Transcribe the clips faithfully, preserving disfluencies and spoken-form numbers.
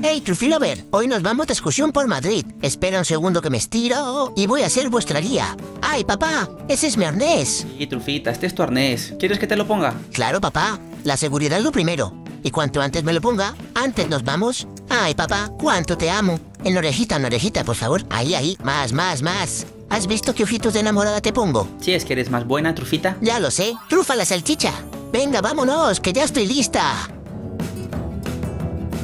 Hey, Trufilover, hoy nos vamos de excursión por Madrid. Espera un segundo que me estiro y voy a ser vuestra guía. ¡Ay, papá! ¡Ese es mi arnés! Sí, Trufita, este es tu arnés. ¿Quieres que te lo ponga? Claro, papá. La seguridad es lo primero. Y cuanto antes me lo ponga, antes nos vamos. ¡Ay, papá! ¡Cuánto te amo! En orejita, en orejita, por favor. Ahí, ahí. Más, más, más. ¿Has visto qué ojitos de enamorada te pongo? Sí, es que eres más buena, Trufita. Ya lo sé. Trufa la salchicha. Venga, vámonos, que ya estoy lista.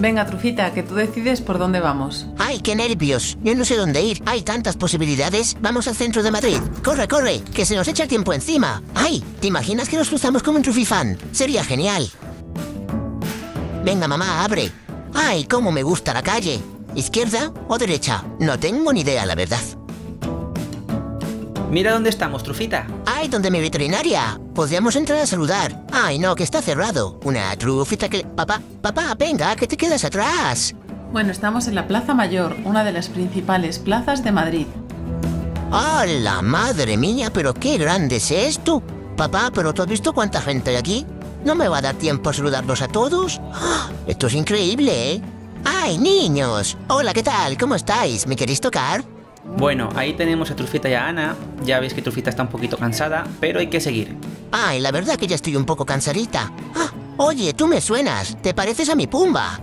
Venga, Trufita, que tú decides por dónde vamos. ¡Ay, qué nervios! Yo no sé dónde ir. Hay tantas posibilidades. Vamos al centro de Madrid. ¡Corre, corre! ¡Que se nos echa el tiempo encima! ¡Ay! ¿Te imaginas que nos cruzamos como un trufifán? Sería genial. Venga, mamá, abre. ¡Ay, cómo me gusta la calle! ¿Izquierda o derecha? No tengo ni idea, la verdad. Mira dónde estamos, Trufita. ¡Ay, donde mi veterinaria! Podríamos entrar a saludar. ¡Ay, no, que está cerrado! Una trufita que... Papá, papá, venga, que te quedas atrás. Bueno, estamos en la Plaza Mayor, una de las principales plazas de Madrid. ¡Hala, madre mía! Pero qué grande es esto. Papá, ¿pero tú has visto cuánta gente hay aquí? ¿No me va a dar tiempo a saludarlos a todos? ¡Oh, esto es increíble, eh! ¡Ay, niños! Hola, ¿qué tal? ¿Cómo estáis? ¿Me queréis tocar? Bueno, ahí tenemos a Trufita y a Ana. Ya veis que Trufita está un poquito cansada, pero hay que seguir. Ay, la verdad que ya estoy un poco cansadita. Ah, oye, tú me suenas. Te pareces a mi Pumba.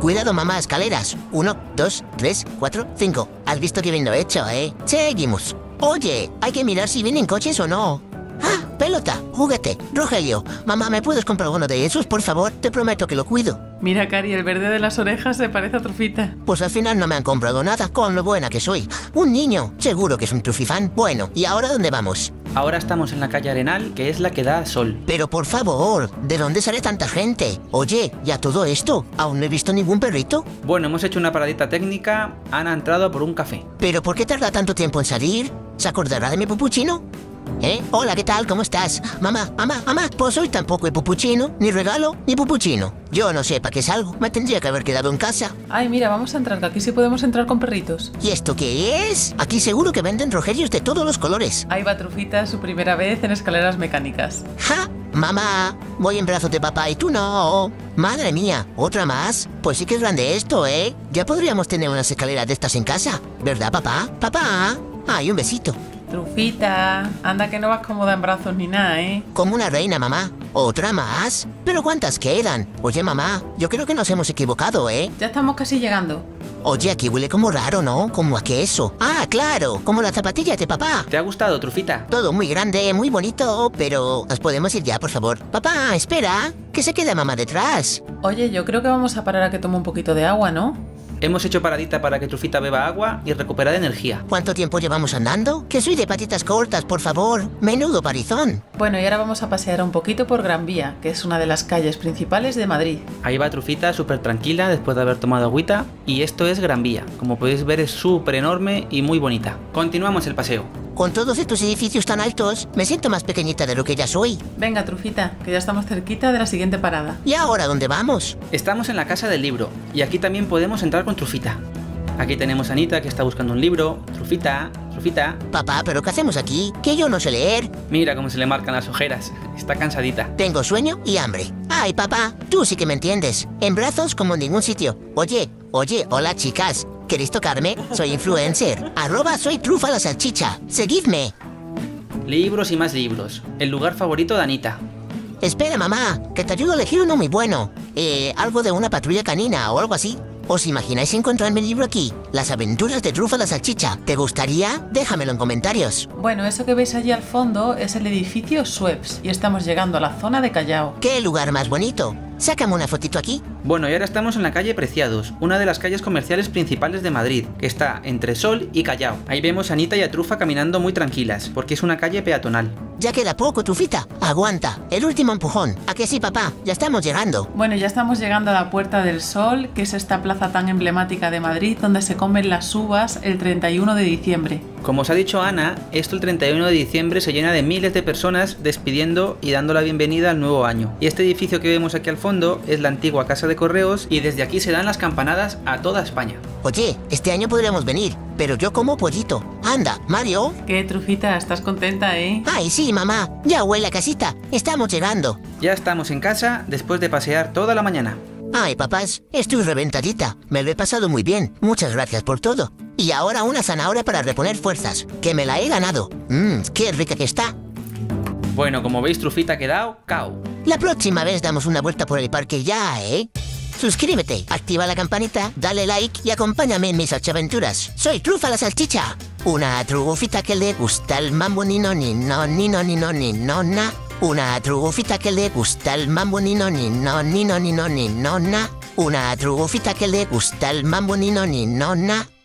Cuidado, mamá, escaleras. Uno, dos, tres, cuatro, cinco. Has visto que bien lo he hecho, ¿eh? Seguimos. Oye, hay que mirar si vienen coches o no. Ah, pelota, juguete, Rogelio. Mamá, ¿me puedes comprar uno de esos, por favor? Te prometo que lo cuido. Mira, Cari, el verde de las orejas se parece a Trufita. Pues al final no me han comprado nada, con lo buena que soy. Un niño, seguro que es un trufifán. Bueno, ¿y ahora dónde vamos? Ahora estamos en la calle Arenal, que es la que da sol. Pero por favor, ¿de dónde sale tanta gente? Oye, ¿y a todo esto? ¿Aún no he visto ningún perrito? Bueno, hemos hecho una paradita técnica. Ana ha entrado por un café. ¿Pero por qué tarda tanto tiempo en salir? ¿Se acordará de mi pupuchino? ¿Eh? Hola, ¿qué tal? ¿Cómo estás? Mamá, mamá, mamá, pues hoy tampoco hay pupuchino, ni regalo, ni pupuchino. Yo no sé para qué salgo, me tendría que haber quedado en casa. Ay, mira, vamos a entrar, que aquí sí podemos entrar con perritos. ¿Y esto qué es? Aquí seguro que venden Rogelios de todos los colores. Ahí va Trufita, su primera vez en escaleras mecánicas. ¡Ja! Mamá, voy en brazos de papá y tú no. Madre mía, ¿otra más? Pues sí que es grande esto, ¿eh? Ya podríamos tener unas escaleras de estas en casa, ¿verdad, papá? Papá, ay, un besito. Trufita, anda que no vas cómoda en brazos ni nada, ¿eh? Como una reina, mamá. ¿Otra más? ¿Pero cuántas quedan? Oye, mamá, yo creo que nos hemos equivocado, ¿eh? Ya estamos casi llegando. Oye, aquí huele como raro, ¿no? Como a queso. Ah, claro, como las zapatillas de papá. ¿Te ha gustado, Trufita? Todo muy grande, muy bonito, pero... ¿Nos podemos ir ya, por favor? Papá, espera, que se queda mamá detrás. Oye, yo creo que vamos a parar a que tome un poquito de agua, ¿no? Hemos hecho paradita para que Trufita beba agua y recuperar energía. ¿Cuánto tiempo llevamos andando? Que soy de patitas cortas, por favor. Menudo parizón. Bueno, y ahora vamos a pasear un poquito por Gran Vía, que es una de las calles principales de Madrid. Ahí va Trufita súper tranquila después de haber tomado agüita. Y esto es Gran Vía. Como podéis ver, es súper enorme y muy bonita. Continuamos el paseo. Con todos estos edificios tan altos, me siento más pequeñita de lo que ya soy. Venga, Trufita, que ya estamos cerquita de la siguiente parada. ¿Y ahora dónde vamos? Estamos en la Casa del Libro, y aquí también podemos entrar con Trufita. Aquí tenemos a Anita, que está buscando un libro. Trufita, Trufita... Papá, ¿pero qué hacemos aquí? Que yo no sé leer. Mira cómo se le marcan las ojeras. Está cansadita. Tengo sueño y hambre. Ay, papá, tú sí que me entiendes. En brazos como en ningún sitio. Oye, oye, hola, chicas. ¿Queréis tocarme? Soy influencer. Arroba soy trufa la salchicha. Seguidme. Libros y más libros. El lugar favorito de Anita. Espera, mamá, que te ayudo a elegir uno muy bueno. Eh, algo de una patrulla canina o algo así. ¿Os imagináis encontrarme el libro aquí? Las aventuras de Trufa la salchicha. ¿Te gustaría? Déjamelo en comentarios. Bueno, eso que veis allí al fondo es el edificio Schweppes y estamos llegando a la zona de Callao. ¡Qué lugar más bonito! Sácame una fotito aquí. Bueno, y ahora estamos en la calle Preciados, una de las calles comerciales principales de Madrid, que está entre Sol y Callao. Ahí vemos a Anita y a Trufa caminando muy tranquilas, porque es una calle peatonal. Ya queda poco, Trufita. Aguanta. El último empujón. ¿A que sí, papá? Ya estamos llegando. Bueno, ya estamos llegando a la Puerta del Sol, que es esta plaza tan emblemática de Madrid, donde se comen las uvas el treinta y uno de diciembre. Como os ha dicho Ana, esto el treinta y uno de diciembre se llena de miles de personas despidiendo y dando la bienvenida al nuevo año. Y este edificio que vemos aquí al fondo es la antigua Casa de Correos y desde aquí se dan las campanadas a toda España. Oye, este año podríamos venir, pero yo como pollito. Anda, Mario. ¿Qué, Trufita? ¿Estás contenta, eh? Ay, sí, mamá. Ya huele a casita. Estamos llegando. Ya estamos en casa después de pasear toda la mañana. Ay, papás, estoy reventadita. Me lo he pasado muy bien. Muchas gracias por todo. Y ahora una zanahoria para reponer fuerzas, que me la he ganado. Mmm, qué rica que está. Bueno, como veis, Trufita ha quedado cao. La próxima vez damos una vuelta por el parque ya, ¿eh? Suscríbete, activa la campanita, dale like y acompáñame en mis aventuras. Soy Trufa la Salchicha, una trugofita que le gusta el mambo ni no ni no ni no ni no ni no na. Una trugofita que le gusta el mambo ni no ni no ni no ni no ni no na. Una trugofita que le gusta el mambo ni no ni no na.